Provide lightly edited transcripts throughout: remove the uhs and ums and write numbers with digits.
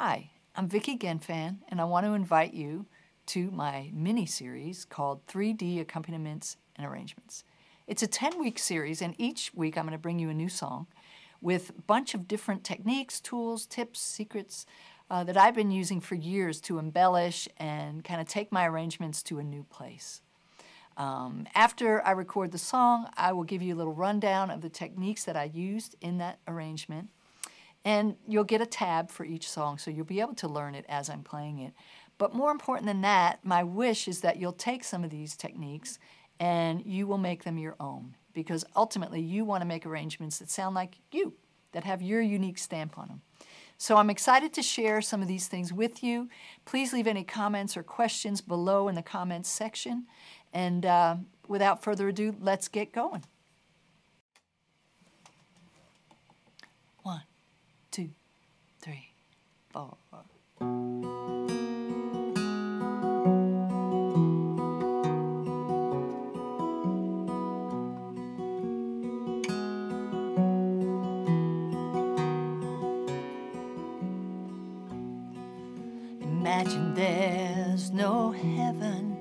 Hi, I'm Vicki Genfan, and I want to invite you to my mini-series called 3D Accompaniments and Arrangements. It's a 10-week series, and each week I'm going to bring you a new song with a bunch of different techniques, tools, tips, secrets that I've been using for years to embellish and kind of take my arrangements to a new place. After I record the song, I will give you a little rundown of the techniques that I used in that arrangement. And you'll get a tab for each song, so you'll be able to learn it as I'm playing it. But more important than that, my wish is that you'll take some of these techniques and you will make them your own, because ultimately you want to make arrangements that sound like you, that have your unique stamp on them. So I'm excited to share some of these things with you. Please leave any comments or questions below in the comments section. And without further ado, let's get going. 1, 2, 3, 4. Imagine there's no heaven.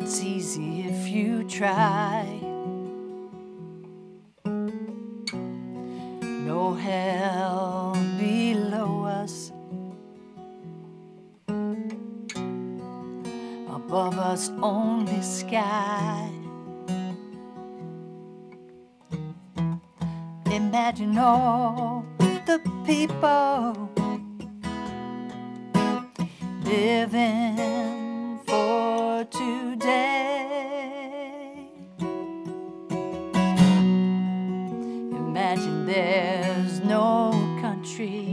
It's easy if you try. No hell below us, above us only sky. Imagine all the people living for today. Imagine there's no country.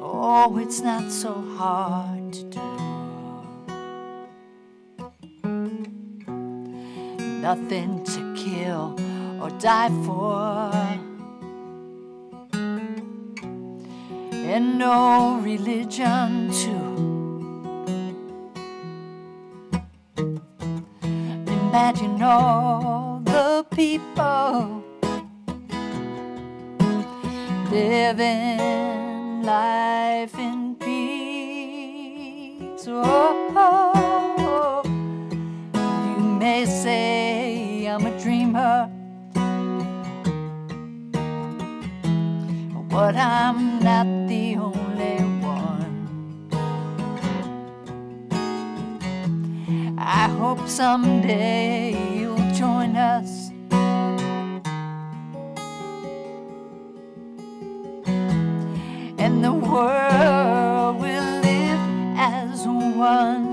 Oh, it's not so hard to do. Nothing to kill or die for, and no religion too. Imagine all the people living life in peace. Oh, you may say I'm a dreamer, but I'm not the only one. I hope someday you'll join us. And the world will live as one.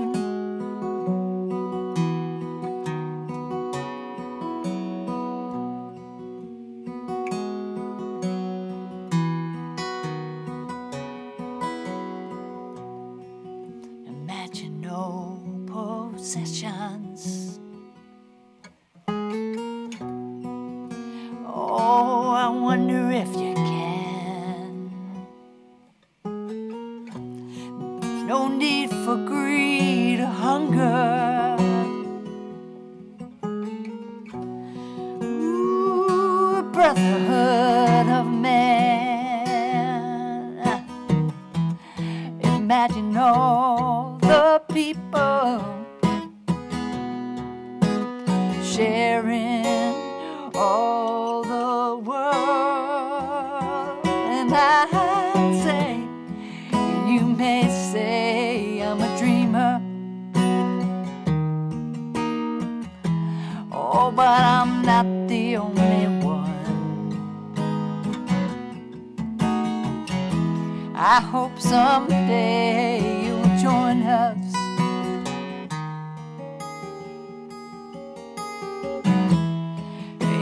Imagine no possessions. Oh, I wonder if you can. There's no need for greed or hunger. Ooh, a brotherhood of man. Imagine all the people sharing all the world. And I say, you may say I'm a dreamer, oh, but I'm not the only one. I hope someday join us.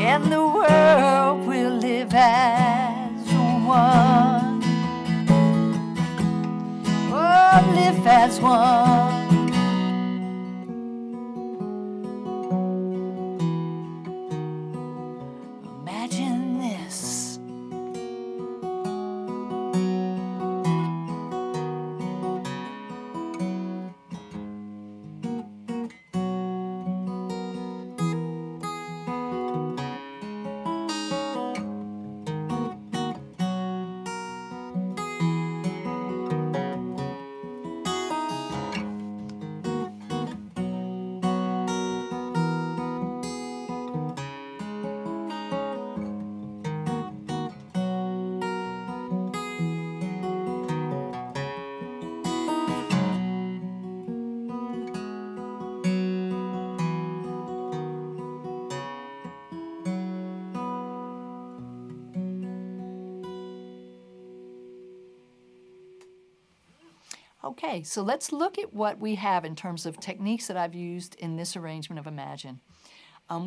And the world will live as one. Oh, live as one. Okay, so let's look at what we have in terms of techniques that I've used in this arrangement of Imagine.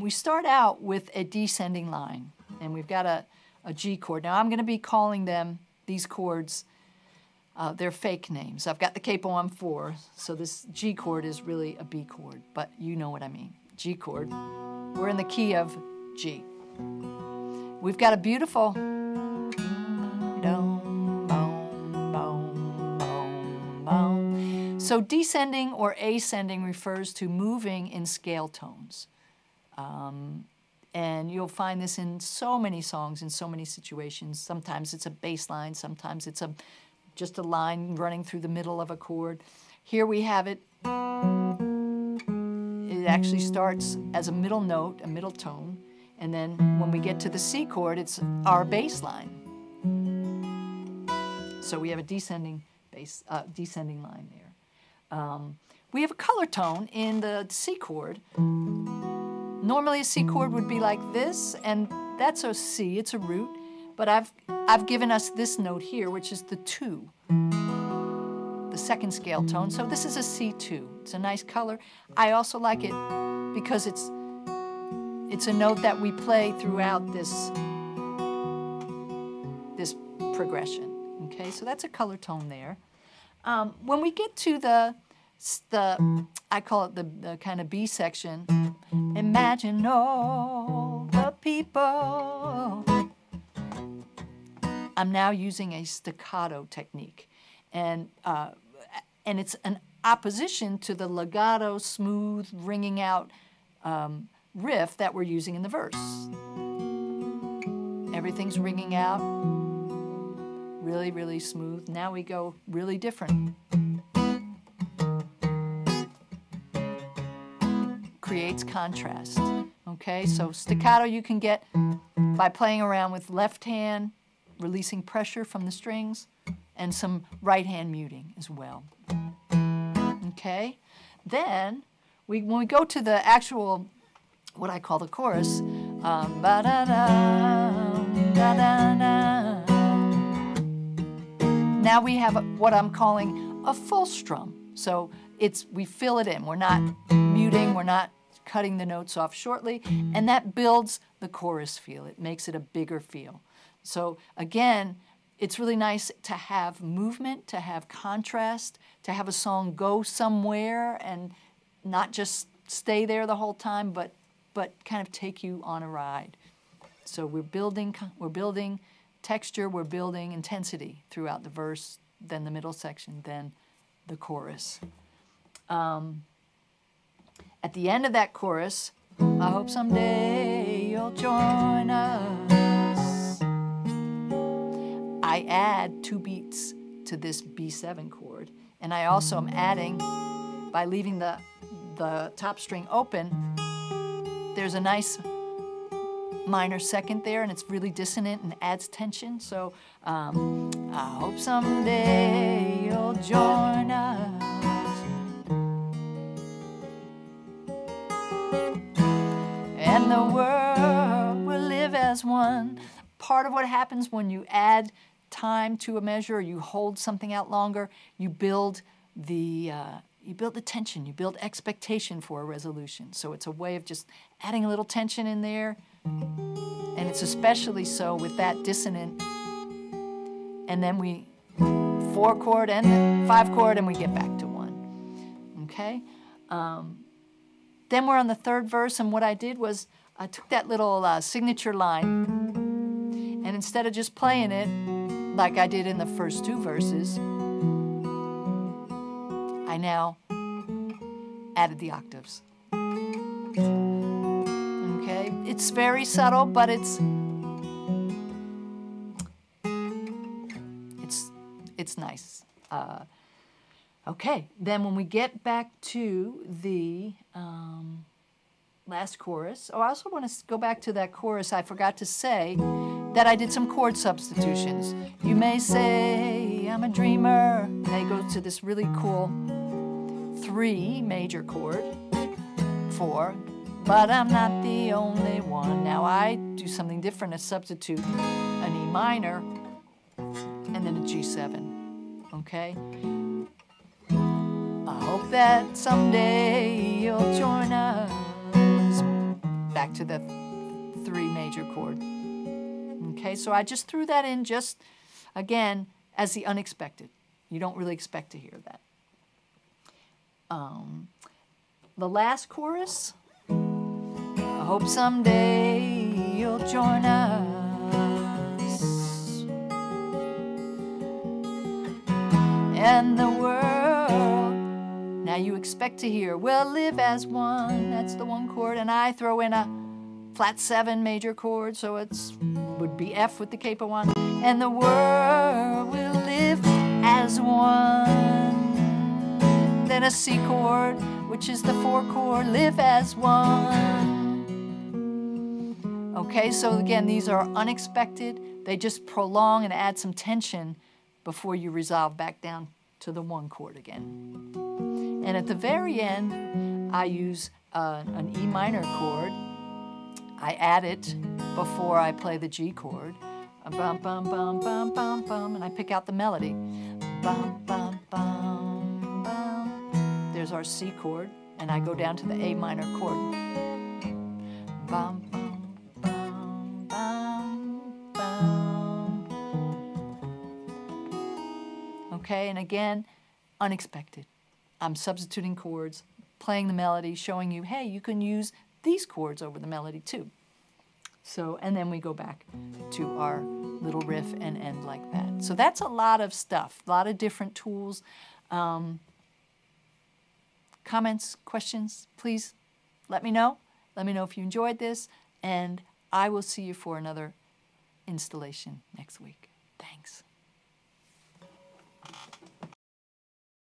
We start out with a descending line, and we've got a G chord. Now I'm going to be calling them, these chords, they're fake names. I've got the capo on 4, so this G chord is really a B chord, but you know what I mean. G chord. We're in the key of G. We've got a beautiful so descending or ascending refers to moving in scale tones. And you'll find this in so many songs, in so many situations. Sometimes it's a bass line, sometimes it's just a line running through the middle of a chord. Here we have it. It actually starts as a middle note, a middle tone, and then when we get to the C chord, it's our bass line. So we have a descending bass, descending line there. We have a color tone in the C chord. Normally a C chord would be like this, and that's a C, it's a root, but I've given us this note here, which is the 2, the second scale tone, so this is a C2. It's a nice color. I also like it because it's a note that we play throughout this progression, okay? So that's a color tone there. When we get to the I call it the kind of B section, imagine all the people. I'm now using a staccato technique, and it's an opposition to the legato, smooth, ringing out riff that we're using in the verse. Everything's ringing out. Really, really smooth. Now we go really different. Creates contrast. Okay, so staccato you can get by playing around with left hand, releasing pressure from the strings, and some right hand muting as well. Okay, then when we go to the actual, what I call the chorus, now we have what I'm calling a full strum. So we fill it in. We're not muting, we're not cutting the notes off shortly, and that builds the chorus feel. It makes it a bigger feel. So again, it's really nice to have movement, to have contrast, to have a song go somewhere and not just stay there the whole time, but kind of take you on a ride. So we're building texture, we're building intensity throughout the verse, then the middle section, then the chorus. At the end of that chorus, I hope someday you'll join us. I add 2 beats to this B7 chord, and I also am adding, by leaving the top string open, there's a nice minor second there, and it's really dissonant and adds tension. So I hope someday you'll join us. And the world will live as one. Part of what happens when you add time to a measure, or you hold something out longer, you build the tension, you build expectation for a resolution. So it's a way of just adding a little tension in there. And it's especially so with that dissonant, and then we 4 chord and 5 chord, and we get back to 1. Okay? Then we're on the 3rd verse, and what I did was I took that little signature line, and instead of just playing it like I did in the first 2 verses, I now added the octaves. Okay, it's very subtle, but it's nice. Okay, then when we get back to the last chorus, I also want to go back to that chorus. I forgot to say that I did some chord substitutions. You may say I'm a dreamer. They go to this really cool 3 major chord, 4, but I'm not the only one. Now I do something different. I substitute an E minor and then a G7, okay? I hope that someday you'll join us. Back to the three major chord. Okay, so I just threw that in just, again, as the unexpected. You don't really expect to hear that. The last chorus, I hope someday you'll join us, and the world, now you expect to hear, we'll live as one. That's the one chord, and I throw in a flat 7 major chord, so it's would be F with the capo one, and the world will live as one. Then a C chord, which is the 4 chord, live as one. Okay, so again, these are unexpected. They just prolong and add some tension before you resolve back down to the 1 chord again. And at the very end, I use an E minor chord. I add it before I play the G chord. Bum, bum, bum, bum, bum, bum, and I pick out the melody. Bum, bum, bum. There's our C chord, and I go down to the A minor chord. Bum, bum, bum, bum, bum. Okay, and again, unexpected. I'm substituting chords, playing the melody, showing you, hey, you can use these chords over the melody too. So, and then we go back to our little riff and end like that. So that's a lot of stuff, a lot of different tools. Comments, questions, please let me know. Let me know if you enjoyed this, and I will see you for another installation next week. Thanks.